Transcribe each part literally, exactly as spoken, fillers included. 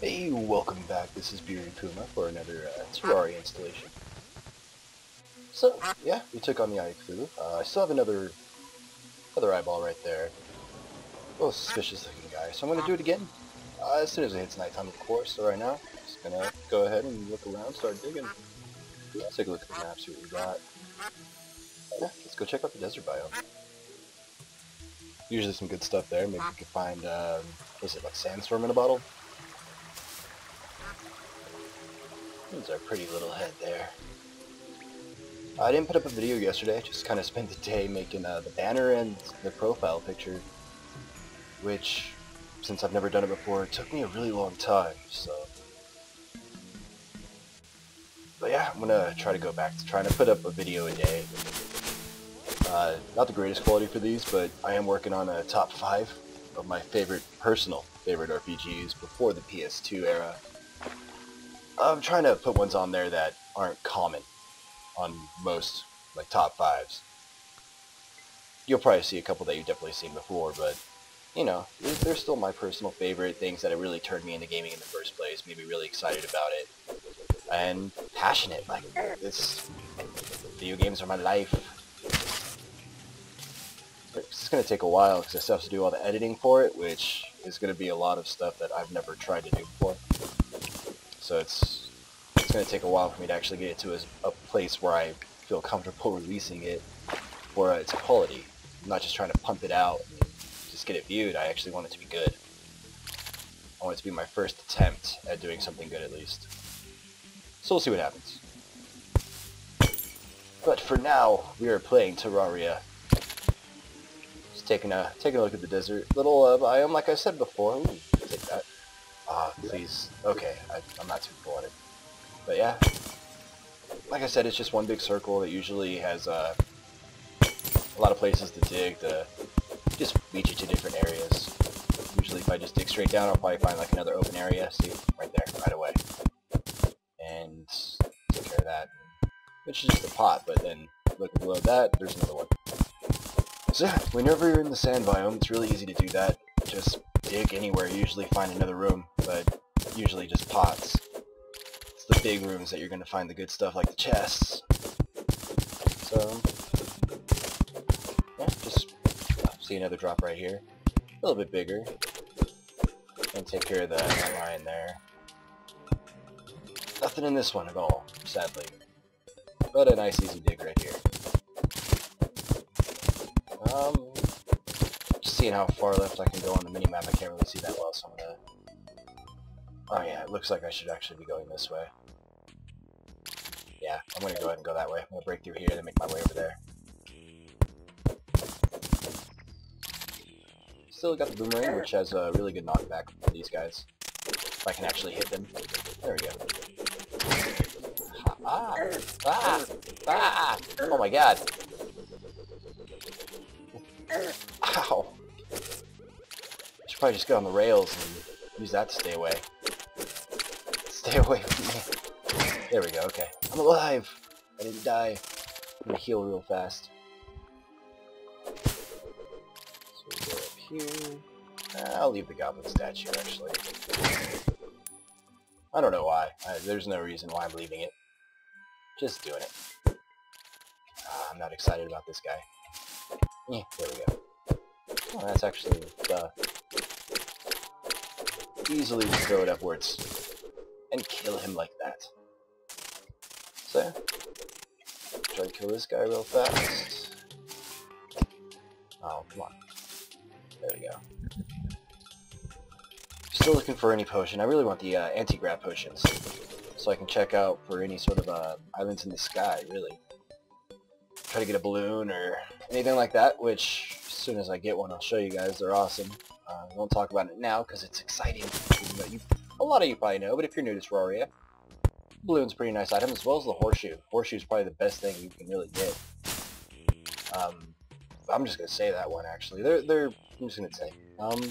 Hey, welcome back. This is Bearded Puma for another uh, Terraria installation. So, yeah, we took on the Eye of Cthulhu. Uh, I still have another other eyeball right there. A little suspicious looking guy, so I'm going to do it again. Uh, as soon as it hits nighttime, of course. So right now, I'm just going to go ahead and look around, start digging. Let's take a look at the map, see what we got. Yeah, let's go check out the desert biome. Usually some good stuff there. Maybe we could find, um, was it like sandstorm in a bottle? There's our pretty little head there. I didn't put up a video yesterday, just kind of spent the day making uh, the banner and the profile picture, which, since I've never done it before, it took me a really long time, so... But yeah, I'm gonna try to go back to trying to put up a video a day. Uh, not the greatest quality for these, but I am working on a top five of my favorite, personal favorite R P Gs before the P S two era. I'm trying to put ones on there that aren't common on most, like, top fives. You'll probably see a couple that you've definitely seen before, but, you know, they're still my personal favorite things that have really turned me into gaming in the first place, made me really excited about it, and passionate. Like, it's, video games are my life. It's going to take a while, because I still have to do all the editing for it, which is going to be a lot of stuff that I've never tried to do before. So it's, it's going to take a while for me to actually get it to a, a place where I feel comfortable releasing it for uh, its quality. I'm not just trying to pump it out and just get it viewed. I actually want it to be good. I want it to be my first attempt at doing something good, at least. So we'll see what happens. But for now, we are playing Terraria. Just taking a, taking a look at the desert. Little uh, biome, like I said before. Ooh, take that. Ah, uh, please. Okay, I, I'm not too cool at it. But yeah, like I said, it's just one big circle that usually has uh, a lot of places to dig to just lead you to different areas. Usually if I just dig straight down, I'll probably find like another open area. See, right there, right away. And take care of that. Which is just a pot, but then look below that, there's another one. So yeah, whenever you're in the sand biome, it's really easy to do that. Just dig anywhere, usually find another room, but usually just pots. It's the big rooms that you're going to find the good stuff, like the chests. So, yeah, just oh, see another drop right here. A little bit bigger. And take care of that line there. Nothing in this one at all, sadly. But a nice easy dig right here. Um... Seeing how far left I can go on the mini-map, I can't really see that well, so I'm gonna... Oh yeah, it looks like I should actually be going this way. Yeah, I'm gonna go ahead and go that way. I'm gonna break through here, then make my way over there. Still got the boomerang, which has a really good knockback for these guys. If I can actually hit them. There we go. Ah! Ah! Ah! Oh my god! Ow! Probably just get on the rails and use that to stay away. Stay away from me. There we go, okay. I'm alive! I didn't die. I'm gonna heal real fast. So we go up here. Uh, I'll leave the goblin statue, actually. I don't know why. Uh, there's no reason why I'm leaving it. Just doing it. Uh, I'm not excited about this guy. Eh, there we go. Oh, that's actually... Uh, easily just throw it upwards and kill him like that. So yeah, try to kill this guy real fast. Oh, come on. There we go. Still looking for any potion. I really want the uh, anti-grav potions, so I can check out for any sort of uh, islands in the sky, really. Try to get a balloon or anything like that, which as soon as I get one I'll show you guys. They're awesome. Uh, I won't talk about it now because it's exciting. You, a lot of you probably know, but if you're new to Terraria, balloon's a pretty nice item, as well as the horseshoe. Horseshoe's probably the best thing you can really get. Um, I'm just gonna say that one actually. They're they're. I'm just gonna say. Um,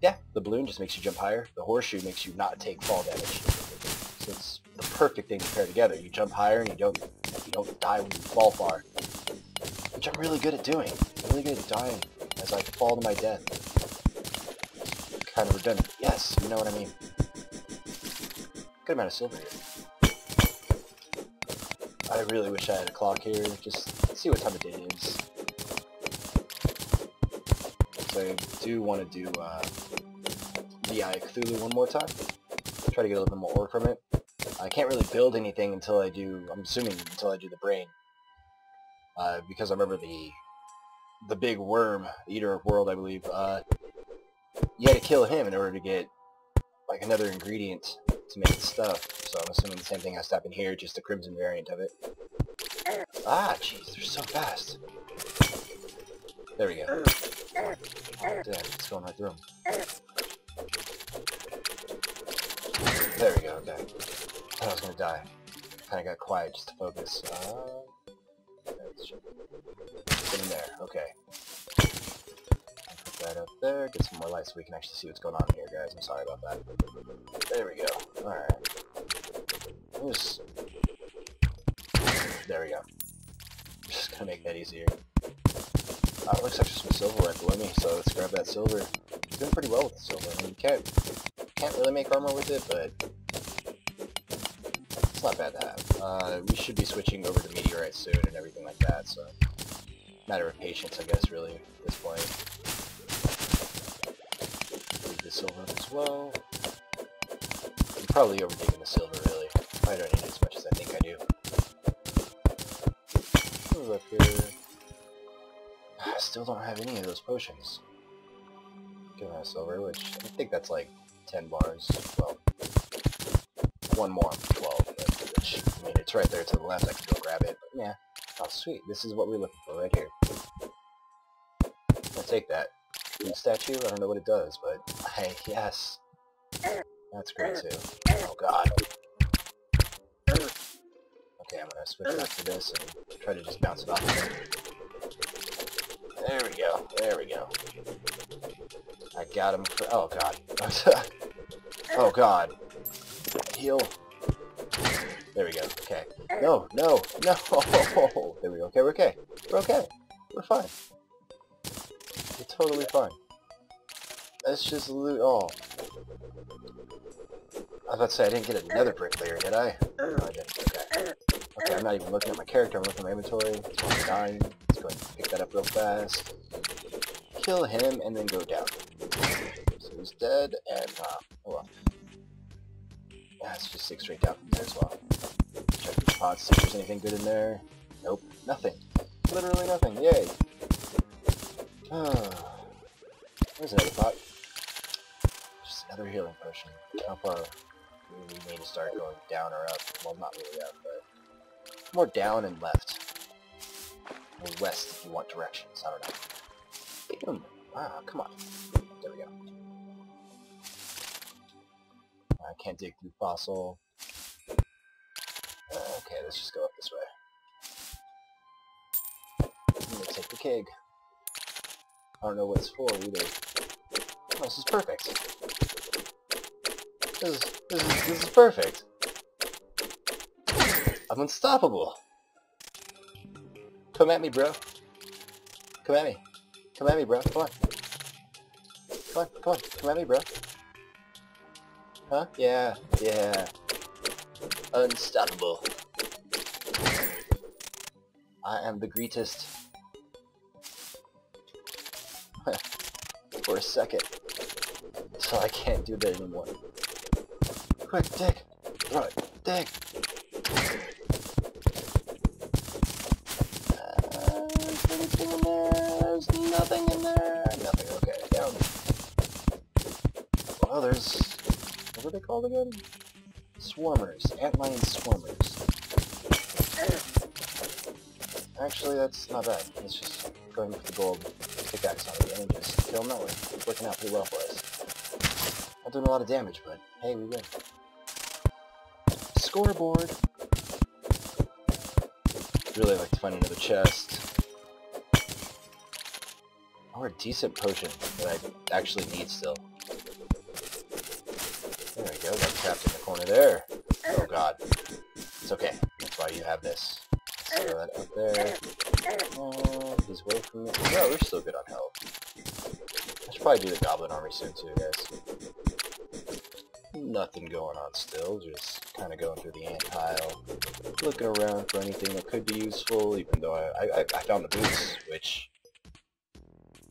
yeah, the balloon just makes you jump higher. The horseshoe makes you not take fall damage. So it's the perfect thing to pair together. You jump higher and you don't you don't die when you fall far, which I'm really good at doing. I'm really good at dying as I fall to my death. Kind of redundant. Yes, you know what I mean. Fair amount of silver here. I really wish I had a clock here. Just let's see what time of day it is. So I do want to do uh, the Eye of Cthulhu one more time. Try to get a little bit more ore from it. I can't really build anything until I do, I'm assuming, until I do the brain. Uh, because I remember the the big worm, Eater of World, I believe, uh, you had to kill him in order to get like another ingredient to make the stuff. So I'm assuming the same thing has to happen here, just the crimson variant of it. Ah, jeez, they're so fast. There we go. Damn, it's going right through him. There we go, okay. I thought I was gonna die. Kinda got quiet just to focus. Uh, Get in there, okay. Put that up there, get some more light so we can actually see what's going on here, guys. I'm sorry about that. There we go, alright. Just... There we go. Just gonna make that easier. Oh, it looks like there's some silver right below me, so let's grab that silver. It's doing pretty well with the silver. I mean, you can't, can't really make armor with it, but it's not bad to have. Uh, we should be switching over to meteorite soon and everything like that, so matter of patience, I guess, really, at this point. Leave the silver as well. I'm probably overdigging the silver, really. I don't need it as much as I think I do. Move up here. I still don't have any of those potions. Give me a silver, which I think that's like ten bars. Well, one more, twelve. Which, I mean, it's right there to the left. I can go grab it. But yeah. Oh, sweet. This is what we're looking for right here. I'll take that. The statue. I don't know what it does, but hey, yes, that's great too. Oh God. Okay, I'm gonna switch back to this and try to just bounce it off of it. There we go, there we go. I got him for- oh god. Oh god. Heal. There we go, okay. No, no, no! There we go, okay, we're okay. We're okay. We're fine. We're totally fine. Let's just loot all. I was about to say, I didn't get another brick layer, did I? No, I didn't, okay. Okay, I'm not even looking at my character, I'm looking at my inventory. It's only nine. Go ahead and pick that up real fast, kill him, and then go down. So he's dead, and, uh, oh well. Let's just stick straight down from there as well. Check these pots, see if there's anything good in there. Nope, nothing. Literally nothing, yay! Ah, there's another pot. Just another healing potion. How far we need to start going down or up? Well, not really up, but more down and left. Or west if you want directions, I don't know. Boom. Ah, come on. There we go. I can't dig through fossil. Okay, let's just go up this way. I'm gonna take the keg. I don't know what it's for either. Oh, this is perfect. This is, this is, this is perfect. I'm unstoppable. Come at me, bro. Come at me. Come at me, bro. Come on. Come on, come on. Come at me, bro. Huh? Yeah. Yeah. Unstoppable. I am the greatest. For a second. So I can't do that anymore. Quick, dig. Throw it. Dig. Anything in there? There's nothing in there. Nothing. Okay, down. Well, there's what were they called again? Swarmers, antlion swarmers. Actually, that's not bad. Let's just go ahead and put the gold pickaxe on it and just kill them that way. It's working out pretty well for us. Not doing a lot of damage, but hey, we win. Scoreboard. Really like to find another chest. Or a decent potion that I actually need still. There we go, got trapped in the corner there. Oh god. It's okay. That's why you have this. Let's throw that up there. Oh, he's away from me. No, we're still good on health. I should probably do the goblin army soon too, guys. nothing going on still, just kind of going through the ant pile, looking around for anything that could be useful, even though I, I, I found the boots, which...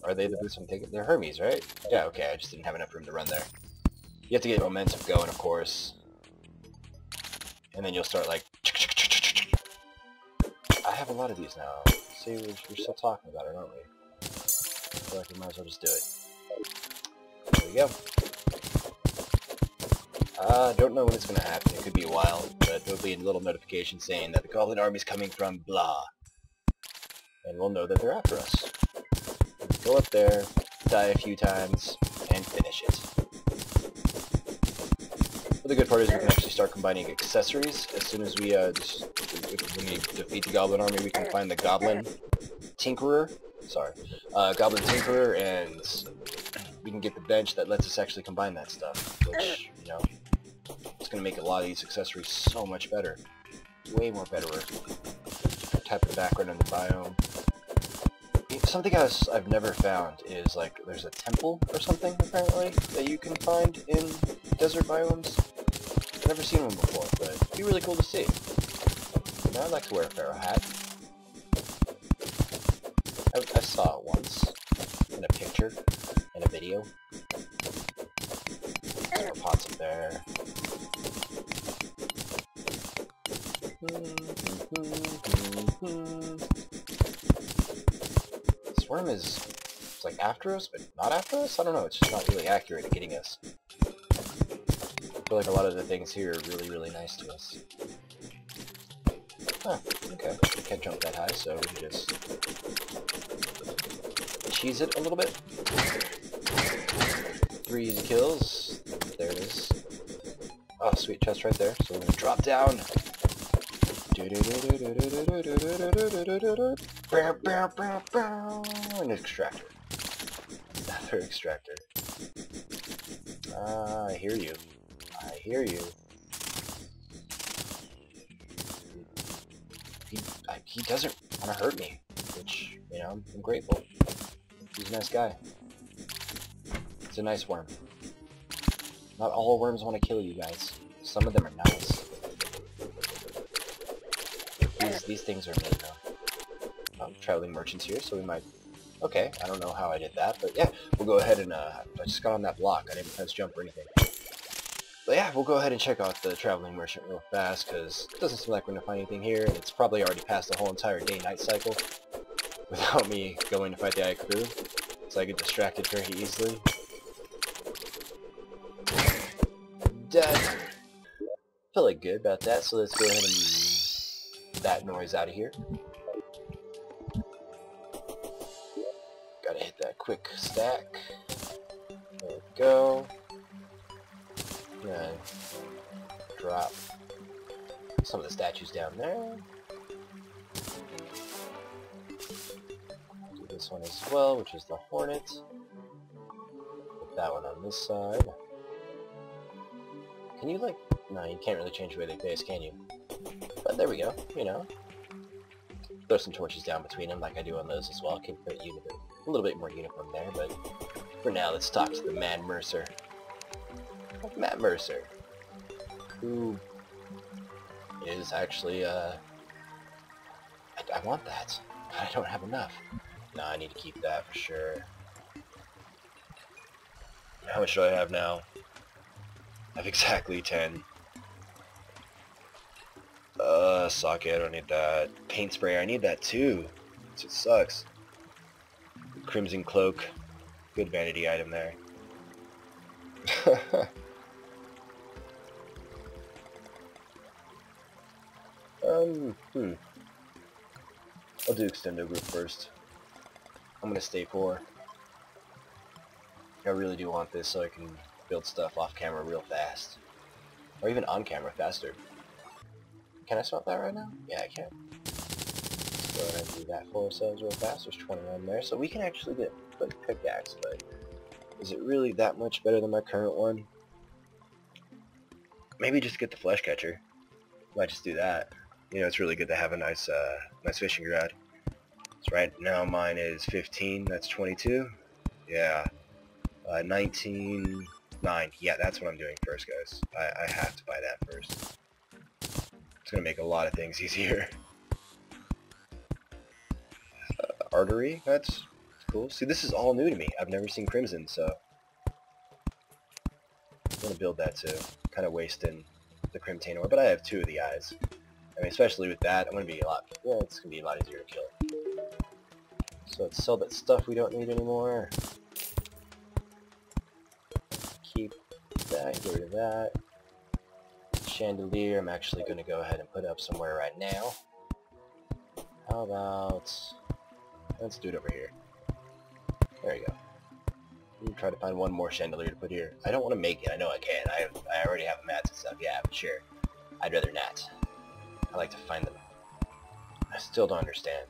Are they the boots I'm taking? They're Hermes, right? Yeah, okay, I just didn't have enough room to run there. You have to get momentum going, of course. And then you'll start like... I have a lot of these now. See, we're, we're still talking about it, aren't we? I feel like we might as well just do it. There we go. I uh, don't know when it's going to happen. It could be a while, but there'll be a little notification saying that the Goblin Army's coming from blah. And we'll know that they're after us. Go up there, die a few times, and finish it. But the good part is we can actually start combining accessories. As soon as we, uh, just, when we defeat the Goblin Army, we can find the Goblin Tinkerer. Sorry. Uh, Goblin Tinkerer, and we can get the bench that lets us actually combine that stuff. Which, you know, it's going to make a lot of these accessories so much better. Way more better type of background in the biome. Something else I've never found is, like, there's a temple or something, apparently, that you can find in desert biomes. I've never seen one before, but it'd be really cool to see. Now I'd like to wear a pharaoh hat. I, I saw it once, in a picture, in a video. There are pots up there. Worm is, it's like after us, but not after us? I don't know, it's just not really accurate at getting us. I feel like a lot of the things here are really, really nice to us. Huh, okay. We can't jump that high, so we can just cheese it a little bit. Three easy kills. There it is. Oh, sweet chest right there. So we're gonna drop down. An extractor. Another extractor. Ah, I hear you. I hear you. He, I, he doesn't want to hurt me, which, you know, I'm, I'm grateful. He's a nice guy. He's a nice worm. Not all worms want to kill you guys. Some of them are nice. These, these things are made now. Um, traveling merchants here, so we might... Okay, I don't know how I did that, but yeah, we'll go ahead and, uh, I just got on that block, I didn't fence jump or anything. But yeah, we'll go ahead and check out the traveling merchant real fast, because it doesn't seem like we're going to find anything here, and it's probably already past the whole entire day-night cycle without me going to fight the Eye of Cthulhu, so I get distracted very easily. Dead! Feeling good about that, so let's go ahead and move that noise out of here. Gotta hit that quick stack. There we go. Gonna drop some of the statues down there. Do this one as well, which is the Hornet. Put that one on this side. Can you, like... No, you can't really change the way they face, can you? But there we go, you know. Throw some torches down between them like I do on those as well. Can put you a little bit more uniform there, but for now let's talk to the Mad Mercer. Mad Mercer, who is actually, uh, I, I want that, but I don't have enough. No, I need to keep that for sure. How much do I have now? I have exactly ten. Uh, socket, I don't need that. Paint spray, I need that too. It sucks. Crimson Cloak. Good vanity item there. um, hmm. I'll do extendo group first. I'm gonna stay poor. I really do want this so I can build stuff off camera real fast. Or even on camera faster. Can I swap that right now? Yeah, I can. Let's go ahead and do that for ourselves real fast. There's twenty-one there, so we can actually get a pickaxe, but is it really that much better than my current one? Maybe just get the flesh catcher. Might just do that. You know, it's really good to have a nice, uh, nice fishing rod. So right now mine is fifteen, that's twenty-two. Yeah. Uh, nineteen, nine. Yeah, that's what I'm doing first, guys. I, I have to buy that first. It's going to make a lot of things easier. Uh, artery, that's cool. See, this is all new to me. I've never seen Crimson, so... I'm going to build that too. Kind of wasting the Crimtain ore, but I have two of the eyes. I mean, especially with that, I'm going to be a lot... Well, it's going to be a lot easier to kill. So let's sell that stuff we don't need anymore. Keep that, get rid of that. Chandelier, I'm actually going to go ahead and put up somewhere right now. How about... Let's do it over here. There you go. I'm going to try to find one more chandelier to put here. I don't want to make it, I know I can. I, I already have mats and stuff, yeah, but sure. I'd rather not. I like to find them. I still don't understand.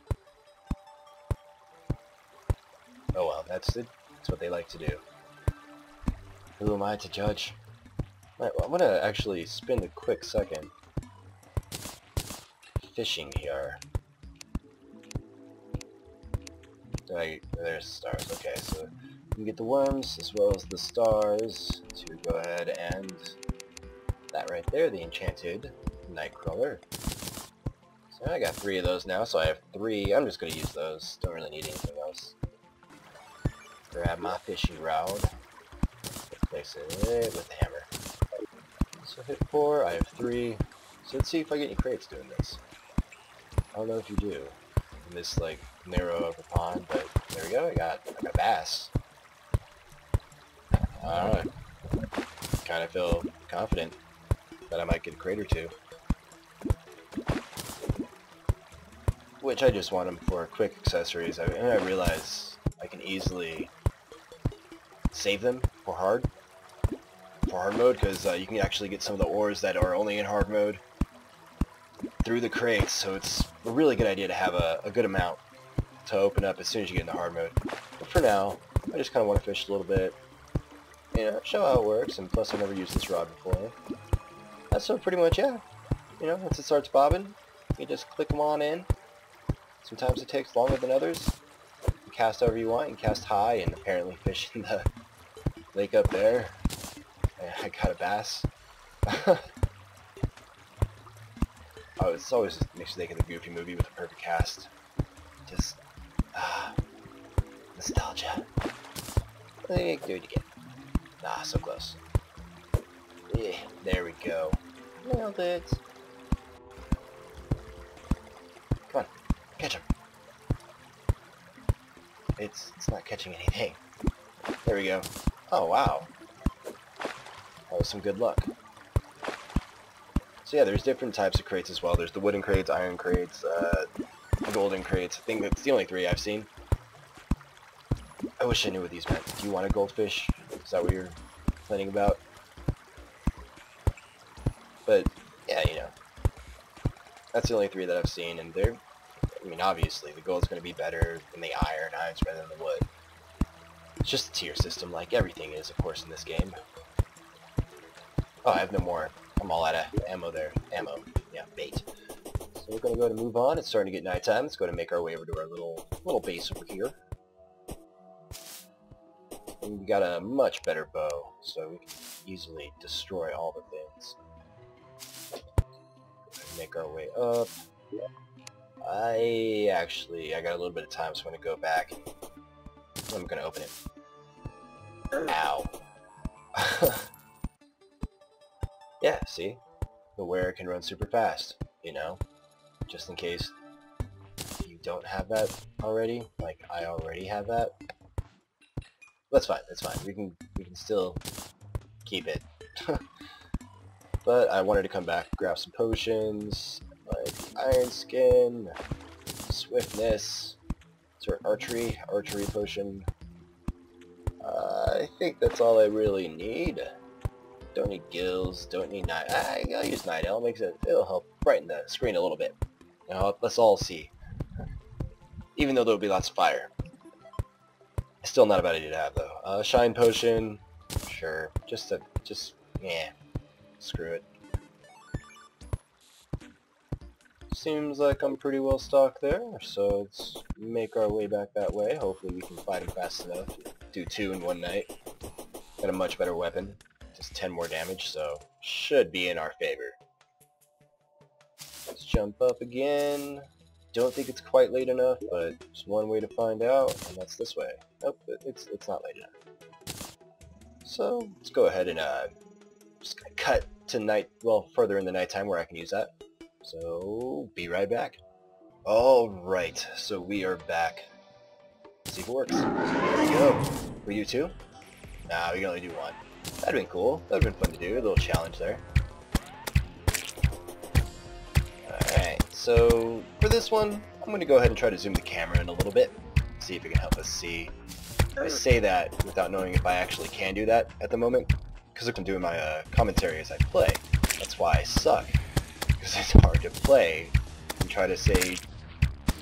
Oh well, that's it. That's what they like to do. Who am I to judge? Alright, well, I'm gonna actually spend a quick second fishing here. Right, there's stars. Okay, so you can get the worms as well as the stars to go ahead and that right there, the enchanted nightcrawler. So I got three of those now, so I have three. I'm just gonna use those. Don't really need anything else. Grab my fishing rod, place it with the hammer. So hit four, I have three. So let's see if I get any crates doing this. I don't know if you do in this like narrow of a pond, but there we go. I got I got bass. All right, kind of feel confident that I might get a crate or two, which I just want them for quick accessories. I, and I realize I can easily save them for hard, for hard mode, because uh, you can actually get some of the ores that are only in hard mode through the crates, so it's a really good idea to have a, a good amount to open up as soon as you get into hard mode. But for now, I just kind of want to fish a little bit, you know, show how it works, and plus I've never used this rod before. That's so pretty much, yeah, you know, once it starts bobbing, you just click them on in. Sometimes it takes longer than others. Cast however you want, and cast high, and apparently fish in the lake up there. I got a bass. Oh, it's always a mistake in the Goofy movie with the perfect cast. Just, ah, nostalgia. I think I can do it again. Nah, so close. Yeah, there we go. Nailed it. Come on, catch him. It's, it's not catching anything. There we go. Oh, wow. That was some good luck. So yeah, there's different types of crates as well. There's the wooden crates, iron crates, uh, golden crates. I think that's the only three I've seen. I wish I knew what these meant. Do you want a goldfish? Is that what you're complaining about? But, yeah, you know. That's the only three that I've seen, and they're... I mean, obviously, the gold's going to be better than the iron eyes rather than the wood. It's just a tier system, like everything is, of course, in this game. Oh, I have no more. I'm all out of ammo there. Ammo. Yeah, bait. So we're going to go ahead and move on. It's starting to get nighttime. Let's go ahead and make our way over to our little little base over here. And we got a much better bow, so we can easily destroy all the things. Make our way up. I actually, I got a little bit of time, so I'm going to go back. I'm going to open it. Ow. Yeah, see? The wearer can run super fast, you know? Just in case you don't have that already. Like, I already have that. That's fine, that's fine. We can, we can still keep it. But I wanted to come back, grab some potions. Like iron skin, swiftness, sort of archery, archery potion. Uh, I think that's all I really need. Don't need gills, don't need night. I, I'll use night owl. Makes it. It'll help brighten the screen a little bit. Now let's all see. Even though there'll be lots of fire, it's still not a bad idea to have though. Uh, shine potion, sure. Just a, just yeah. Screw it. Seems like I'm pretty well stocked there, so let's make our way back that way. Hopefully we can fight him fast enough. Do two in one night. Got a much better weapon. is ten more damage, so should be in our favor. Let's jump up again. Don't think it's quite late enough, but there's one way to find out, and that's this way. Nope, it's, it's not late enough. So let's go ahead and uh, just cut to night, well, further in the nighttime where I can use that. So be right back. Alright, so we are back. Let's see if it works. So there we go. Were you two? Nah, we can only do one. That'd been cool. That'd been fun to do. A little challenge there. Alright, so for this one, I'm going to go ahead and try to zoom the camera in a little bit. See if it can help us see. I say that without knowing if I actually can do that at the moment, because I'm doing my uh, commentary as I play. That's why I suck. Because it's hard to play and try to say,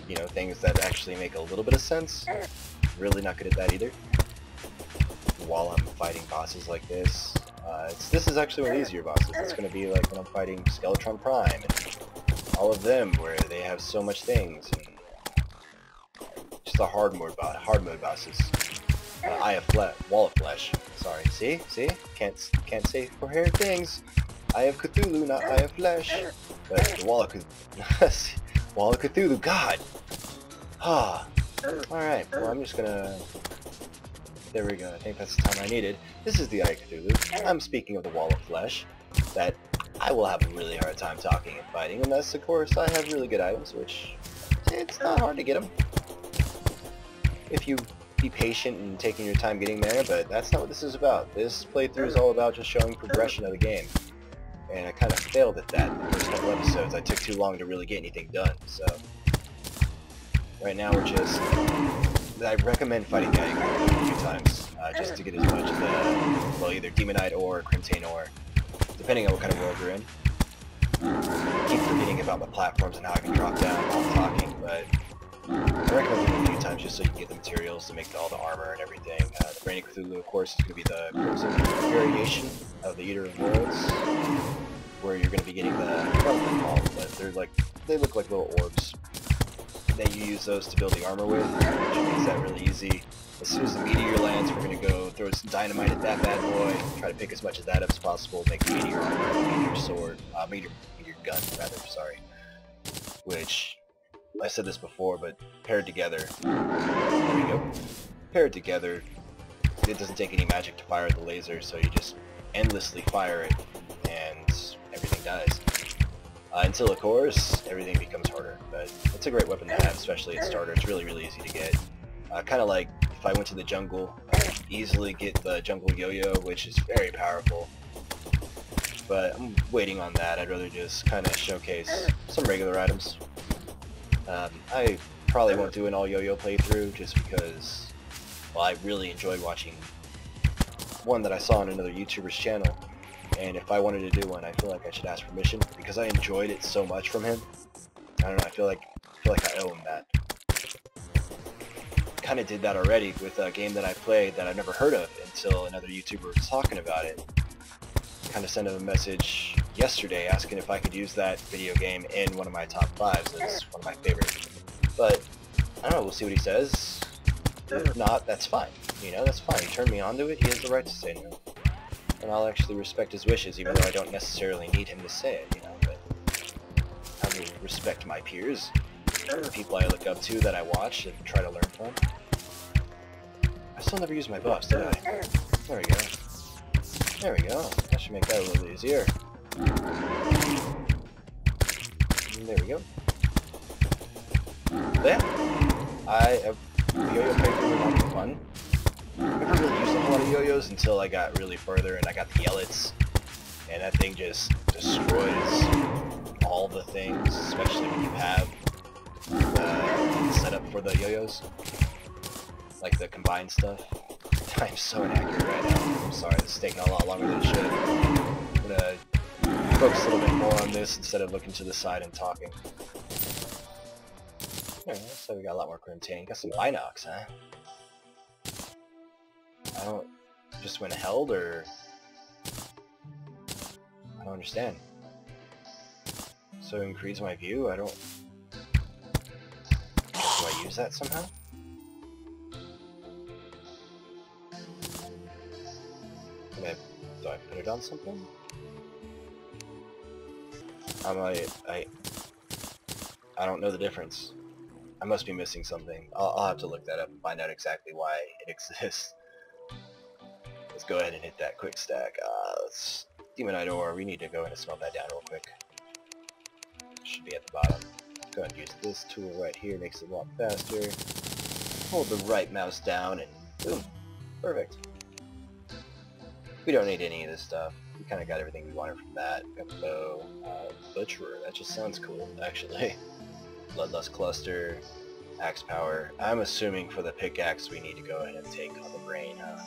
you know, things that actually make a little bit of sense. Really not good at that either. While I'm fighting bosses like this, uh, it's, this is actually one of the easier bosses. It's going to be like when I'm fighting Skeletron Prime and all of them, where they have so much things. And just the hard mode, bo hard mode bosses. Uh, Eye of Flesh, Wall of Flesh. Sorry. See, see, can't can't say coherent things. Eye of Cthulhu, not Eye of Flesh. But the Wall of Cthulhu. Wall of Cthulhu, God! Ah! Alright, well I'm just gonna... There we go, I think that's the time I needed. This is the Eye of Cthulhu. I'm speaking of the Wall of Flesh, that I will have a really hard time talking and fighting, unless of course I have really good items, which it's not hard to get them. If you be patient and taking your time getting there, but that's not what this is about. This playthrough is all about just showing progression of the game. And I kind of failed at that in the first couple episodes. I took too long to really get anything done, so... Right now we're just... I recommend fighting Guy a few times, uh, just to get as much of the... Well, either Demonite or Crimtainor, depending on what kind of world you're in. I keep forgetting about my platforms and how I can drop down while talking, but... I recommend them a few times just so you can get the materials to make all the armor and everything. Uh, the Brain of Cthulhu, of course, is going to be the Crimson variation of the Eater of Worlds, where you're going to be getting the well, all, but they're like they look like little orbs. Then you use those to build the armor with, which makes that really easy. As soon as the meteor lands, we're going to go throw some dynamite at that bad boy, try to pick as much of that up as possible, make the meteor armor, the meteor sword, uh, meteor meteor gun rather, sorry, which. I said this before, but paired together, there we go, paired together, it doesn't take any magic to fire the laser, so you just endlessly fire it, and everything dies. Uh, until, of course, everything becomes harder, but it's a great weapon to have, especially at starter. It's really, really easy to get. Uh, kind of like if I went to the jungle, I could easily get the jungle yo-yo, which is very powerful. But I'm waiting on that. I'd rather just kind of showcase some regular items. Um, I probably won't do an all yo-yo playthrough just because, well, I really enjoy watching one that I saw on another YouTuber's channel, and if I wanted to do one, I feel like I should ask permission because I enjoyed it so much from him. I don't know. I feel like I feel like I owe him that. Kind of did that already with a game that I played that I never heard of until another YouTuber was talking about it. Kind of sent him a message yesterday asking if I could use that video game in one of my top fives. It's one of my favorites. But, I don't know, we'll see what he says. If not, that's fine. You know, that's fine. He turned me on to it, he has the right to say no. And I'll actually respect his wishes, even though I don't necessarily need him to say it, you know, but I will respect my peers, the people I look up to that I watch and try to learn from. I still never used my buffs, did I? There we go. There we go. That should make that a little easier. There we go. Yeah, I have yo-yo playthrough was a lot of fun. I never really used a whole lot of yo-yos until I got really further and I got the Yellets, and that thing just destroys all the things, especially when you have the setup for the yo-yos, like the combined stuff. I'm so inaccurate right now. I'm sorry, this is taking a lot longer than it should. I'm gonna focus a little bit more on this instead of looking to the side and talking. Alright, so we got a lot more Crimtainor. Got some Binocs, huh? I don't... Just went held, or... I don't understand. So increase my view? I don't... Do I use that somehow? Do I put have I done something? I might, I, I don't know the difference. I must be missing something. I'll, I'll have to look that up and find out exactly why it exists. Let's go ahead and hit that quick stack. Uh, let's, Demonite ore, we need to go in and smelt that down real quick. Should be at the bottom. Go ahead and use this tool right here, makes it a lot faster. Hold the right mouse down and boom, perfect. We don't need any of this stuff. We kind of got everything we wanted from that. Got the bow, uh, butcherer, that just sounds cool actually. Bloodlust cluster, axe power. I'm assuming for the pickaxe we need to go ahead and take on the brain, huh?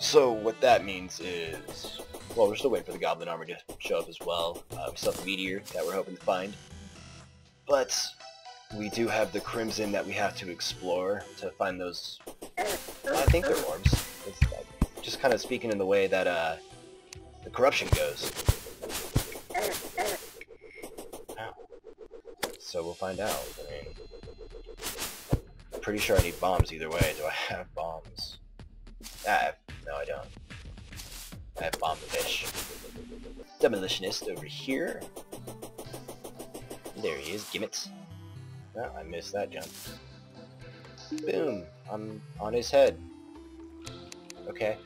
So what that means is, well, we're still waiting for the goblin armor to show up as well. Uh, we still have the meteor that we're hoping to find, but we do have the crimson that we have to explore to find those. I think they're orbs. It's just kind of speaking in the way that uh, the corruption goes. So we'll find out. I mean, I'm pretty sure I need bombs either way. Do I have bombs? Ah, no, I don't. I have bomb fish. Demolitionist over here. There he is, Gimmets. Oh, I missed that jump. Boom! I'm on his head. Okay,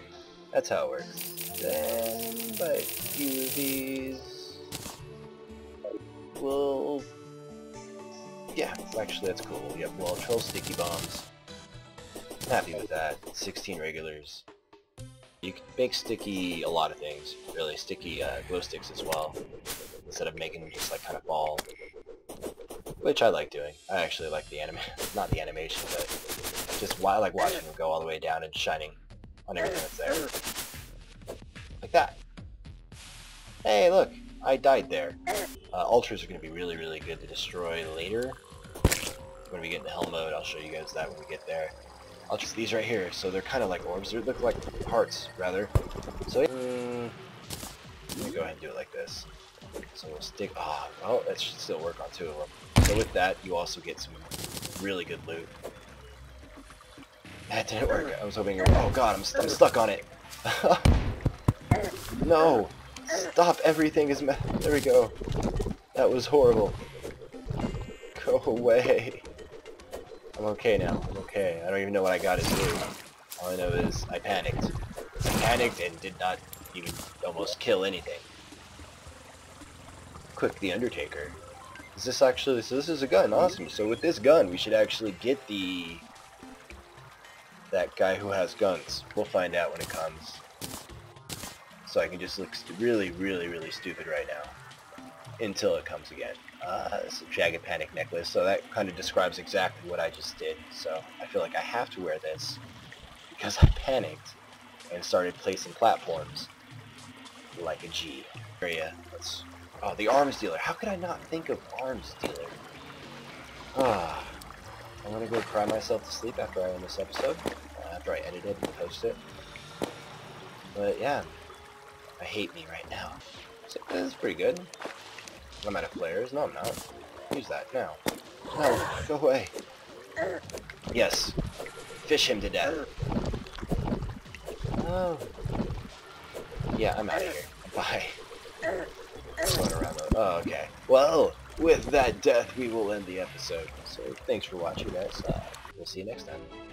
that's how it works. Then, by few of these, we'll... yeah, actually that's cool. Yep, well, twelve sticky bombs. I'm happy with that. sixteen regulars. You can make sticky a lot of things, really. Sticky uh, glow sticks as well, instead of making them just like kind of ball, which I like doing. I actually like the anime, not the animation, but just why I like watching them go all the way down and shining on everything that's there, like that. Hey, look, I died there. Uh, altars are going to be really, really good to destroy later. When we get into hell mode, I'll show you guys that when we get there. I'll just these right here, so they're kind of like orbs. They look like hearts, rather. So um, let me go ahead and do it like this. So we'll stick. Oh, oh, that should still work on two of them. So with that, you also get some really good loot. That didn't work. I was hoping. It, oh god, I'm, st I'm stuck on it. No, stop! Everything is. Me there we go. That was horrible. Go away. I'm okay now. I'm okay. I don't even know what I got to do. All I know is I panicked. I panicked and did not even almost kill anything. Quick, the Undertaker. Is this actually... so this is a gun. Awesome. So with this gun, we should actually get the... that guy who has guns. We'll find out when it comes. So I can just look really, really, really stupid right now. Until it comes again. Uh, it's a Jagged Panic necklace, so that kind of describes exactly what I just did. So I feel like I have to wear this because I panicked and started placing platforms like a G. Area. Let's. Oh, the Arms Dealer. How could I not think of Arms Dealer? Ah, I'm gonna go cry myself to sleep after I end this episode. Uh, after I edit it and post it. But yeah, I hate me right now. So that's pretty good. I'm out of flares. No, I'm not. Use that now. No, go away. Yes. Fish him to death. Oh. Yeah, I'm out of here. Bye. Oh, okay. Well, with that death, we will end the episode. So, thanks for watching, guys. Uh, we'll see you next time.